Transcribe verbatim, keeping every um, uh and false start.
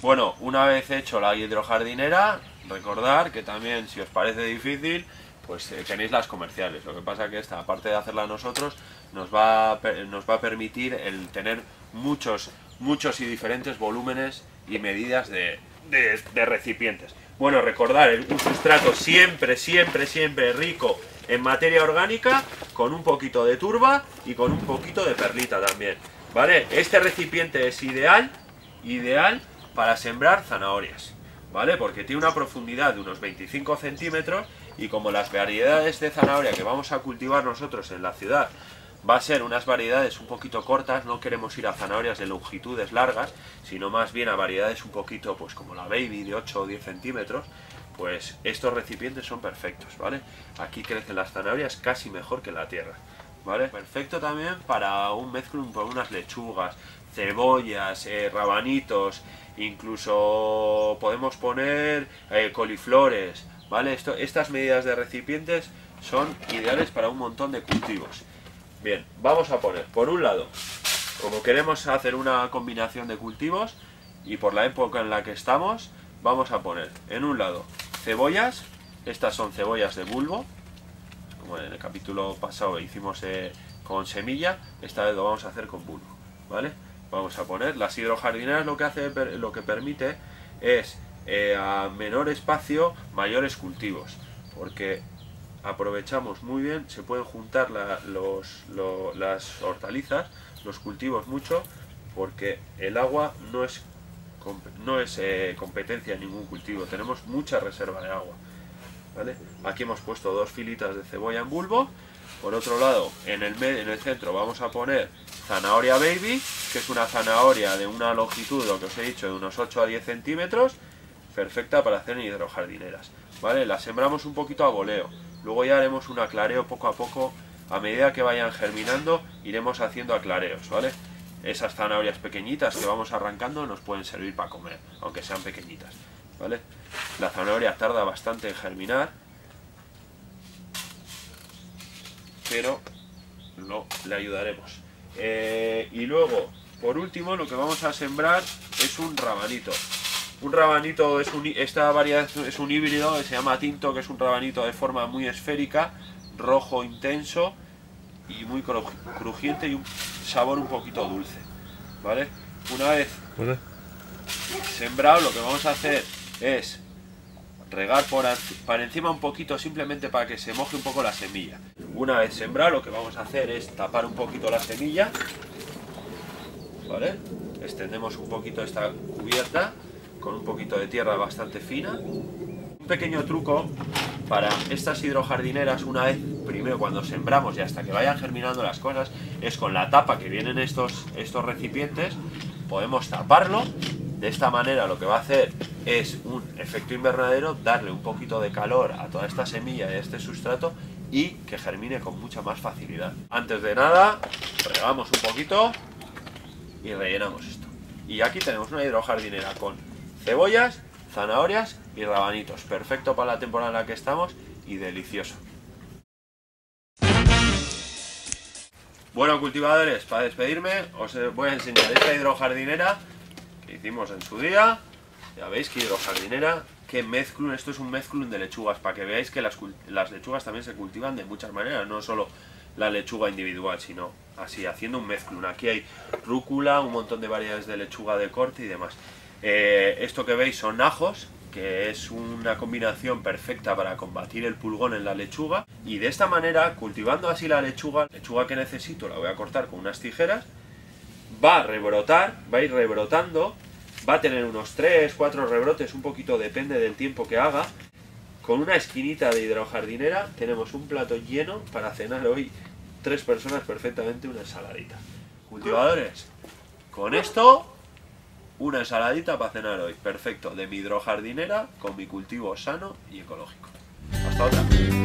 Bueno, una vez hecho la hidrojardinera, recordar que también, si os parece difícil, pues eh, tenéis las comerciales. Lo que pasa que esta, aparte de hacerla nosotros, nos va a, nos va a permitir el tener muchos, muchos y diferentes volúmenes y medidas de, de, de recipientes. Bueno, recordar el, un sustrato siempre, siempre, siempre rico en materia orgánica, con un poquito de turba y con un poquito de perlita también, ¿vale? Este recipiente es ideal, ideal para sembrar zanahorias, ¿vale? Porque tiene una profundidad de unos veinticinco centímetros y como las variedades de zanahoria que vamos a cultivar nosotros en la ciudad va a ser unas variedades un poquito cortas, no queremos ir a zanahorias de longitudes largas, sino más bien a variedades un poquito, pues como la baby de ocho o diez centímetros, pues estos recipientes son perfectos, ¿vale? Aquí crecen las zanahorias casi mejor que en la tierra, ¿vale? Perfecto también para un mezclum por unas lechugas, cebollas, eh, rabanitos, incluso podemos poner eh, coliflores, ¿vale? Esto, estas medidas de recipientes son ideales para un montón de cultivos. Bien, vamos a poner, por un lado, como queremos hacer una combinación de cultivos y por la época en la que estamos, vamos a poner en un lado cebollas. Estas son cebollas de bulbo, como en el capítulo pasado hicimos eh, con semilla, esta vez lo vamos a hacer con bulbo, ¿vale? Vamos a poner, las hidrojardineras lo que hace, lo que permite es eh, a menor espacio, mayores cultivos, porque aprovechamos muy bien, se pueden juntar la, los, lo, las hortalizas, los cultivos mucho, porque el agua no es, no es eh, competencia en ningún cultivo, tenemos mucha reserva de agua, ¿vale? Aquí hemos puesto dos filitas de cebolla en bulbo, por otro lado en el, en el centro vamos a poner zanahoria baby, que es una zanahoria de una longitud, lo que os he dicho, de unos ocho a diez centímetros, perfecta para hacer en hidrojardineras, ¿vale? La sembramos un poquito a voleo. Luego ya haremos un aclareo poco a poco, a medida que vayan germinando iremos haciendo aclareos, ¿vale? Esas zanahorias pequeñitas que vamos arrancando nos pueden servir para comer, aunque sean pequeñitas, ¿vale? La zanahoria tarda bastante en germinar, pero no, le ayudaremos. Eh, y luego, por último, lo que vamos a sembrar es un rabanito. Un rabanito, es un, esta variedad es un híbrido que se llama tinto, que es un rabanito de forma muy esférica, rojo intenso y muy crujiente y un sabor un poquito dulce, ¿vale? Una vez sembrado, lo que vamos a hacer es regar por, por encima un poquito, simplemente para que se moje un poco la semilla. Una vez sembrado, lo que vamos a hacer es tapar un poquito la semilla, ¿vale? Extendemos un poquito esta cubierta con un poquito de tierra bastante fina. Un pequeño truco para estas hidrojardineras, una vez, primero cuando sembramos y hasta que vayan germinando las cosas, es con la tapa que vienen estos, estos recipientes, podemos taparlo. De esta manera lo que va a hacer es un efecto invernadero, darle un poquito de calor a toda esta semilla y a este sustrato y que germine con mucha más facilidad. Antes de nada, regamos un poquito y rellenamos esto. Y aquí tenemos una hidrojardinera con cebollas, zanahorias y rabanitos, perfecto para la temporada en la que estamos y delicioso. Bueno, cultivadores, para despedirme os voy a enseñar esta hidrojardinera que hicimos en su día. Ya veis que hidrojardinera, que mezclun, esto es un mezclun de lechugas, para que veáis que las, las lechugas también se cultivan de muchas maneras, no solo la lechuga individual, sino así, haciendo un mezclun. Aquí hay rúcula, un montón de variedades de lechuga de corte y demás. Eh, esto que veis son ajos, que es una combinación perfecta para combatir el pulgón en la lechuga, y de esta manera, cultivando así la lechuga, la lechuga que necesito la voy a cortar con unas tijeras, va a rebrotar, va a ir rebrotando, va a tener unos tres, cuatro rebrotes, un poquito depende del tiempo que haga. Con una esquinita de hidrojardinera tenemos un plato lleno para cenar hoy tres personas perfectamente, una ensaladita. Cultivadores, con esto una ensaladita para cenar hoy, perfecto, de mi hidrojardinera con mi cultivo sano y ecológico. Hasta otra.